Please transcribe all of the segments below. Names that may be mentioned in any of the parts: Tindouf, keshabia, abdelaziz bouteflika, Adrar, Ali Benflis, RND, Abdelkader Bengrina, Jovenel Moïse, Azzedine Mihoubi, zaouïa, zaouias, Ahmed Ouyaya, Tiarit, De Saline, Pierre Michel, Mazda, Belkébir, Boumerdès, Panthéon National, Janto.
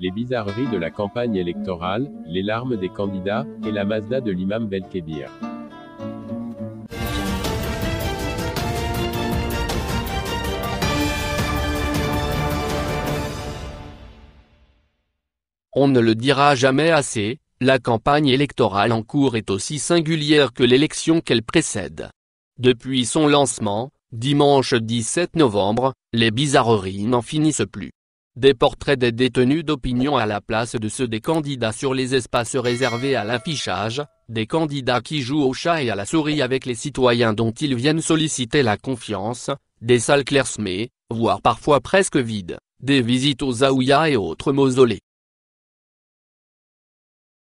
les bizarreries de la campagne électorale, les larmes des candidats, et la Mazda de l'imam Belkébir. On ne le dira jamais assez, la campagne électorale en cours est aussi singulière que l'élection qu'elle précède. Depuis son lancement, dimanche 17 novembre, les bizarreries n'en finissent plus. Des portraits des détenus d'opinion à la place de ceux des candidats sur les espaces réservés à l'affichage, des candidats qui jouent au chat et à la souris avec les citoyens dont ils viennent solliciter la confiance, des salles clairsemées, voire parfois presque vides, des visites aux zaouïas et autres mausolées.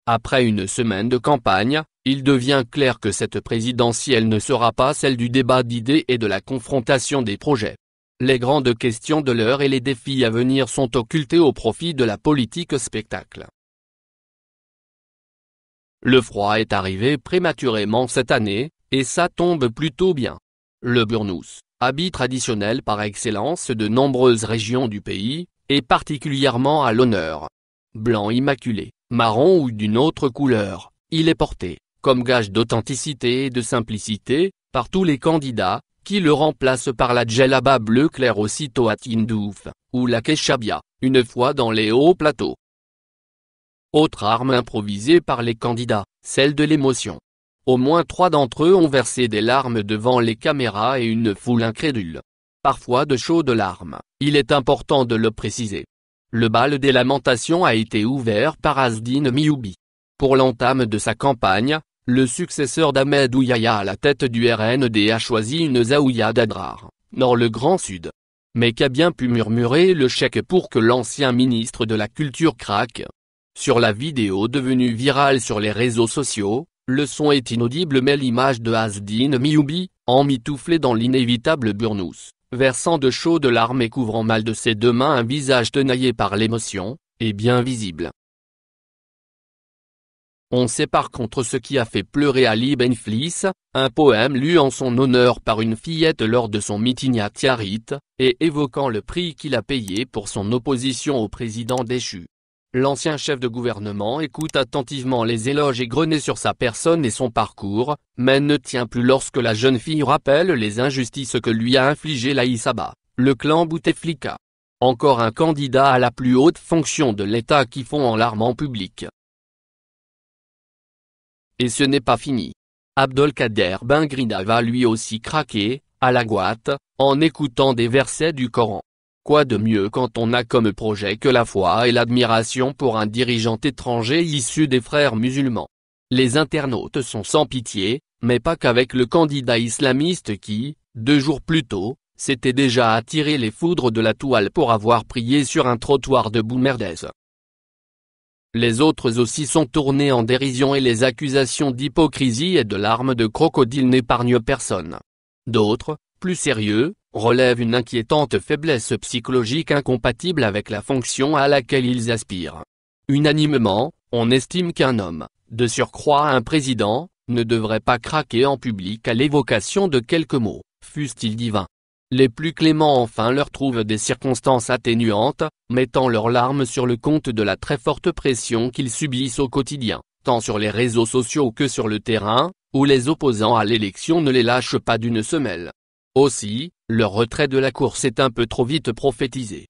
Après une semaine de campagne, il devient clair que cette présidentielle ne sera pas celle du débat d'idées et de la confrontation des projets. Les grandes questions de l'heure et les défis à venir sont occultés au profit de la politique spectacle. Le froid est arrivé prématurément cette année, et ça tombe plutôt bien. Le burnous, habit traditionnel par excellence de nombreuses régions du pays, est particulièrement à l'honneur. Blanc immaculé, marron ou d'une autre couleur, il est porté, comme gage d'authenticité et de simplicité, par tous les candidats, qui le remplacent par la djellaba bleu clair aussitôt à Tindouf, ou la keshabia, une fois dans les hauts plateaux. Autre arme improvisée par les candidats, celle de l'émotion. Au moins 3 d'entre eux ont versé des larmes devant les caméras et une foule incrédule. Parfois de chaudes larmes, il est important de le préciser. Le bal des lamentations a été ouvert par Azzedine Mihoubi. Pour l'entame de sa campagne, le successeur d'Ahmed Ouyaya à la tête du RND a choisi une zaouïa d'Adrar, dans le Grand Sud. Mais qu'a bien pu murmurer le chèque pour que l'ancien ministre de la Culture craque. Sur la vidéo devenue virale sur les réseaux sociaux, le son est inaudible mais l'image de Azzedine Mihoubi, emmitouflée dans l'inévitable burnous, versant de chaudes larmes et couvrant mal de ses 2 mains un visage tenaillé par l'émotion, est bien visible. On sait par contre ce qui a fait pleurer Ali Benflis, un poème lu en son honneur par une fillette lors de son meeting à Tiarit, et évoquant le prix qu'il a payé pour son opposition au président déchu. L'ancien chef de gouvernement écoute attentivement les éloges égrenés sur sa personne et son parcours, mais ne tient plus lorsque la jeune fille rappelle les injustices que lui a infligées l'Aïs Abba, le clan Bouteflika. Encore un candidat à la plus haute fonction de l'État qui fond en larmes en public. Et ce n'est pas fini. Abdelkader Bengrina va lui aussi craquer, à la gouate, en écoutant des versets du Coran. Quoi de mieux quand on a comme projet que la foi et l'admiration pour un dirigeant étranger issu des frères musulmans. Les internautes sont sans pitié, mais pas qu'avec le candidat islamiste qui, 2 jours plus tôt, s'était déjà attiré les foudres de la toile pour avoir prié sur un trottoir de Boumerdès. Les autres aussi sont tournés en dérision et les accusations d'hypocrisie et de larmes de crocodile n'épargnent personne. D'autres, plus sérieux, relève une inquiétante faiblesse psychologique incompatible avec la fonction à laquelle ils aspirent. Unanimement, on estime qu'un homme, de surcroît un président, ne devrait pas craquer en public à l'évocation de quelques mots, fussent-ils divins. Les plus cléments enfin leur trouvent des circonstances atténuantes, mettant leurs larmes sur le compte de la très forte pression qu'ils subissent au quotidien, tant sur les réseaux sociaux que sur le terrain, où les opposants à l'élection ne les lâchent pas d'une semelle. Aussi, leur retrait de la course est un peu trop vite prophétisé.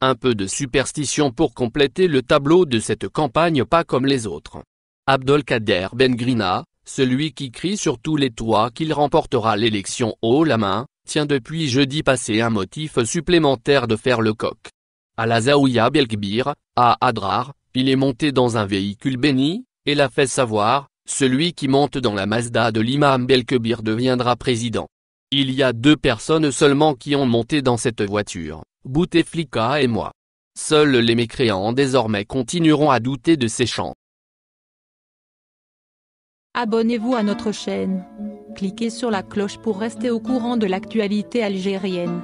Un peu de superstition pour compléter le tableau de cette campagne pas comme les autres. Abdelkader Bengrina, celui qui crie sur tous les toits qu'il remportera l'élection haut la main, tient depuis jeudi passé un motif supplémentaire de faire le coq. À la Zaouïa Belkébir, à Adrar, il est monté dans un véhicule béni, et l'a fait savoir. Celui qui monte dans la Mazda de l'imam Belkébir deviendra président. Il y a 2 personnes seulement qui ont monté dans cette voiture, Bouteflika et moi. Seuls les mécréants désormais continueront à douter de ces chants. Abonnez-vous à notre chaîne. Cliquez sur la cloche pour rester au courant de l'actualité algérienne.